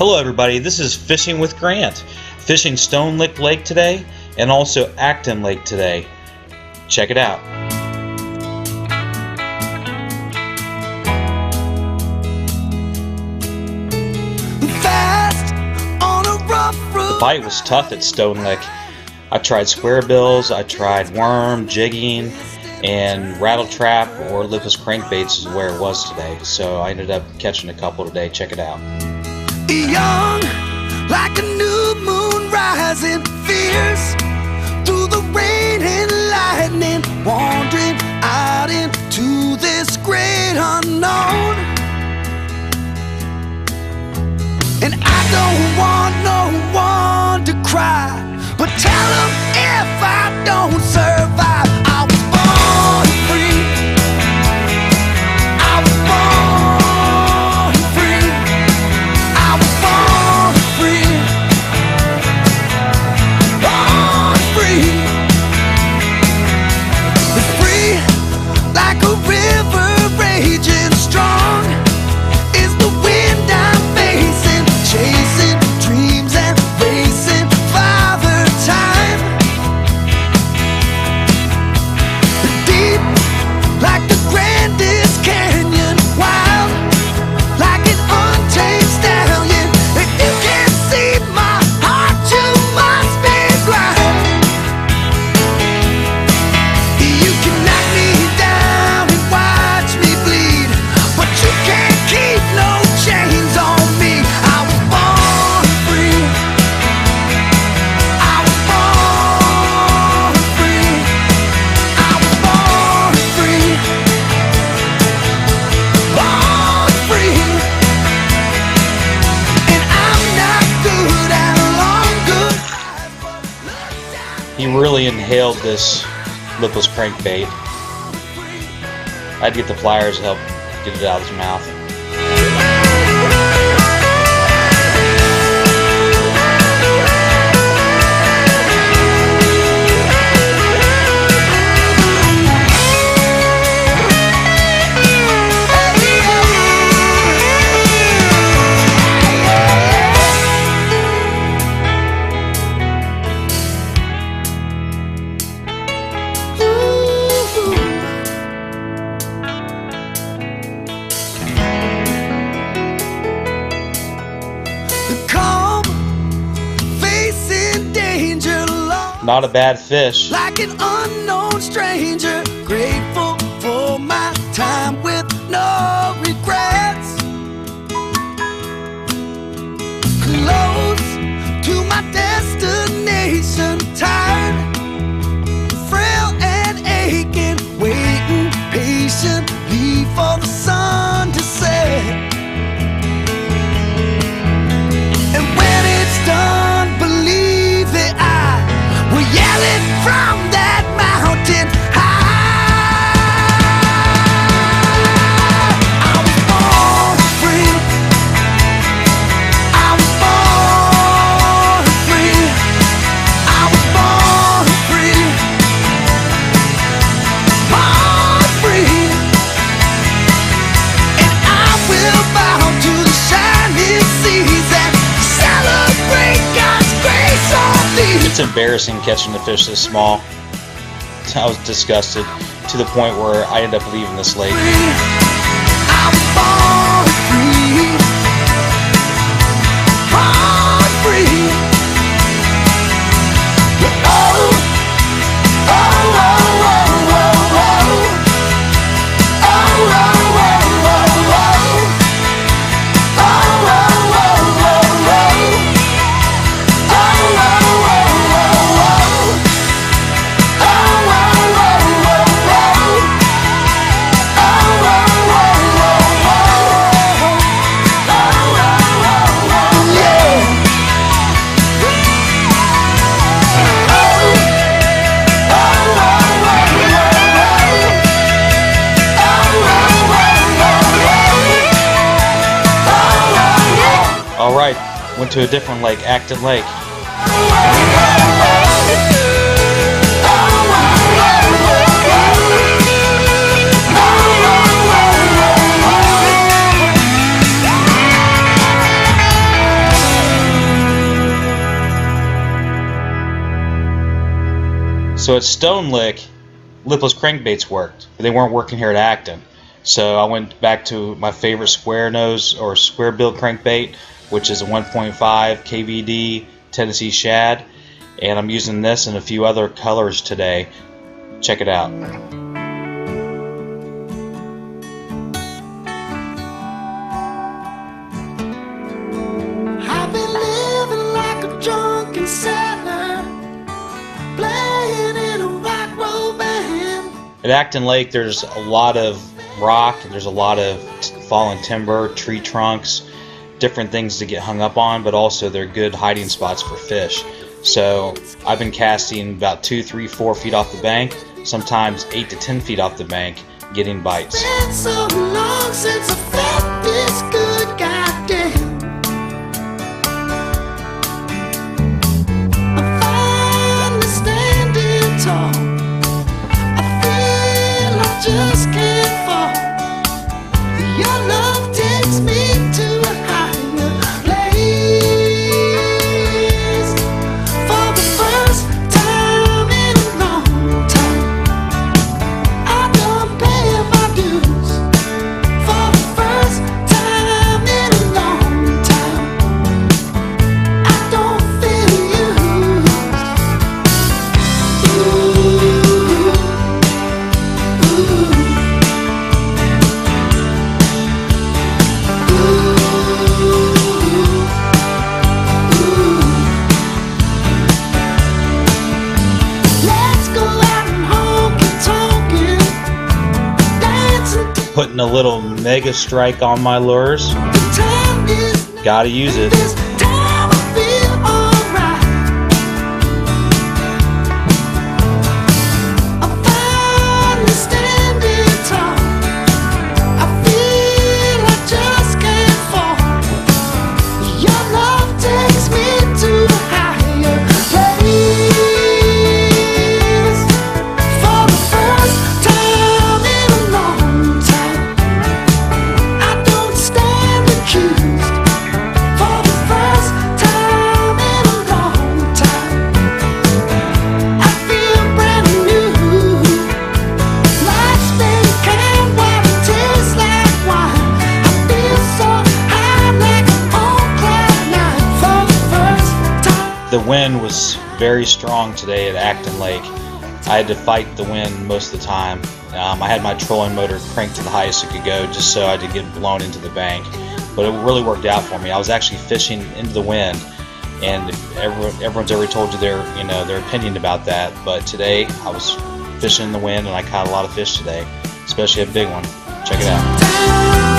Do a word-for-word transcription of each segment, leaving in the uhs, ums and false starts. Hello everybody, this is Fishing with Grant. Fishing Stonelick Lake today and also Acton Lake today. Check it out. Fast on a rough road. The bite was tough at Stonelick. I tried squarebills, I tried worm, jigging, and rattle trap or Lucas crankbaits is where it was today. So I ended up catching a couple today. Check it out. Young, like a new moon rising, fierce through the rain and lightning, wandering out into this great unknown. And I don't want no one to cry, but tell them if I don't survive, I was born free. I was born free. He really inhaled this lipless crankbait. I had to get the pliers to help get it out of his mouth. Not a bad fish. Like an unknown stranger, grateful for my time with no regrets. Close to my destination, tired, frail and aching, waiting patiently for the sun to set. And when it's done, believe that I yelling from that mountain high, I was born free. I was born free. I was born free. Born free. And I will bow to the shining seas and celebrate God's grace on thee. It's embarrassing catching a fish this small. I was disgusted to the point where I ended up leaving this lake. Alright, went to a different lake, Acton Lake. So at Stonelick, lipless crankbaits worked. They weren't working here at Acton. So I went back to my favorite square nose or square bill crankbait, which is a one point five K V D Tennessee shad, and I'm using this and a few other colors today. Check it out. I've been living like a drunken sailor, playing in a rock roll band. At Acton Lake, there's a lot of rock, and there's a lot of fallen timber, tree trunks, different things to get hung up on, but also they're good hiding spots for fish. So I've been casting about two, three, four feet off the bank, sometimes eight to ten feet off the bank, getting bites. It's so long since I felt this good, goddamn. I'm finally standing tall. I feel I just can't fall. Your love takes me to. Putting a little Mega Strike on my lures. Gotta use it. The wind was very strong today at Acton Lake. I had to fight the wind most of the time. Um, I had my trolling motor cranked to the highest it could go just so I didn't get blown into the bank. But it really worked out for me. I was actually fishing into the wind, and everyone, everyone's already told you their, you know, their opinion about that. But today I was fishing in the wind, and I caught a lot of fish today, especially a big one. Check it out.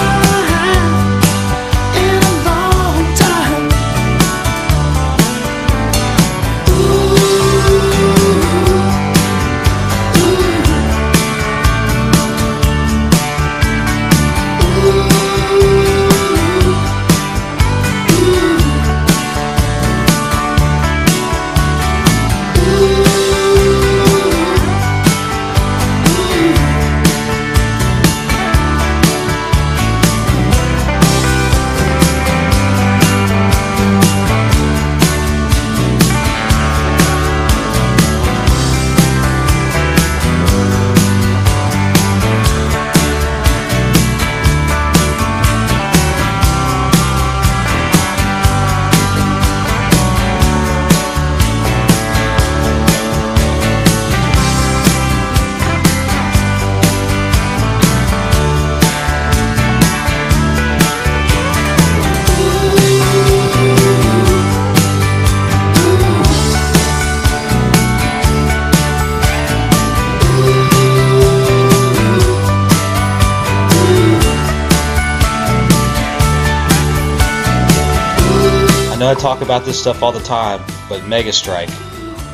I know I talk about this stuff all the time, but Mega Strike,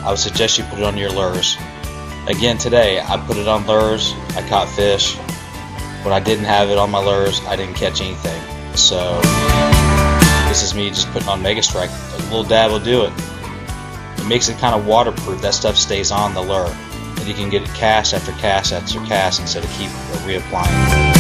I would suggest you put it on your lures. Again today, I put it on lures, I caught fish. When I didn't have it on my lures, I didn't catch anything. So this is me just putting on Mega Strike. A little dab will do it. It makes it kind of waterproof. That stuff stays on the lure, and you can get it cast after cast after cast instead of keep reapplying.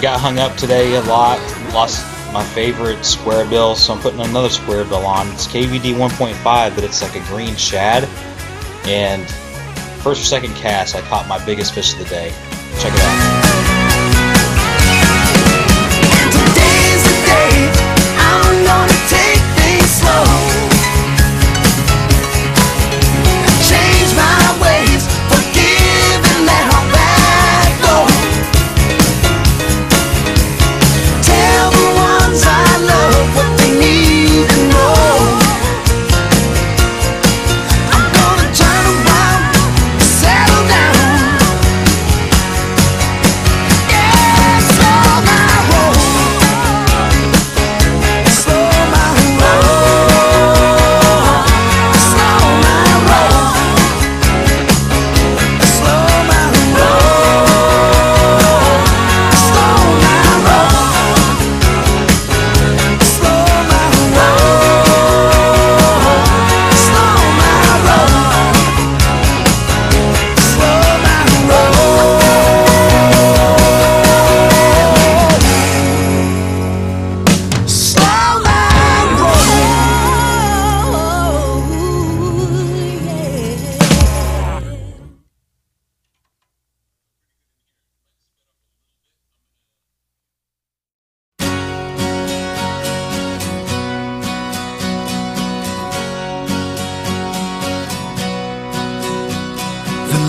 Got hung up today a lot. Lost my favorite square bill, so I'm putting another square bill on. It's K V D one point five, but it's like a green shad. And first or second cast, I caught my biggest fish of the day. Check it out.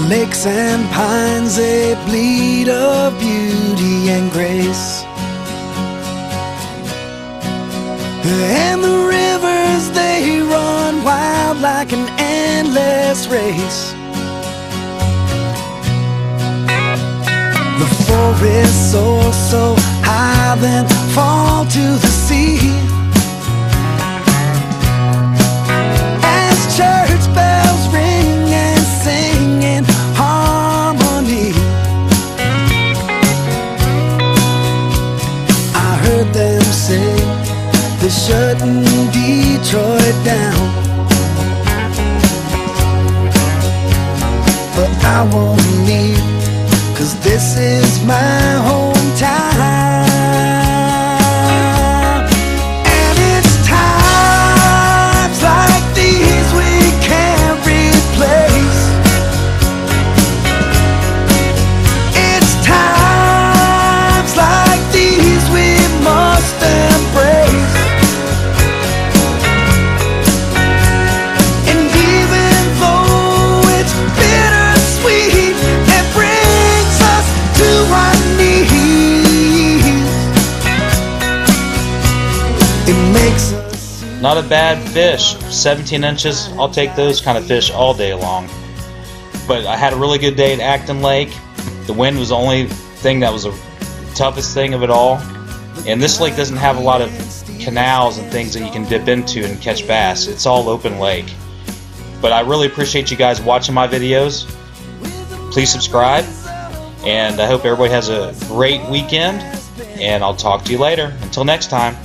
Lakes and pines, they bleed of beauty and grace, and the rivers, they run wild like an endless race. The forests soar so high, then fall to the sea, as church bells ring and sing in shutting Detroit down, but I won't leave, 'cause this is my hometown. And it's times like these we can't replace. It's times like these we must embrace. Not a bad fish, seventeen inches, I'll take those kind of fish all day long. But I had a really good day at Acton Lake. The wind was the only thing that was the toughest thing of it all. And this lake doesn't have a lot of canals and things that you can dip into and catch bass. It's all open lake. But I really appreciate you guys watching my videos. Please subscribe. And I hope everybody has a great weekend. And I'll talk to you later. Until next time.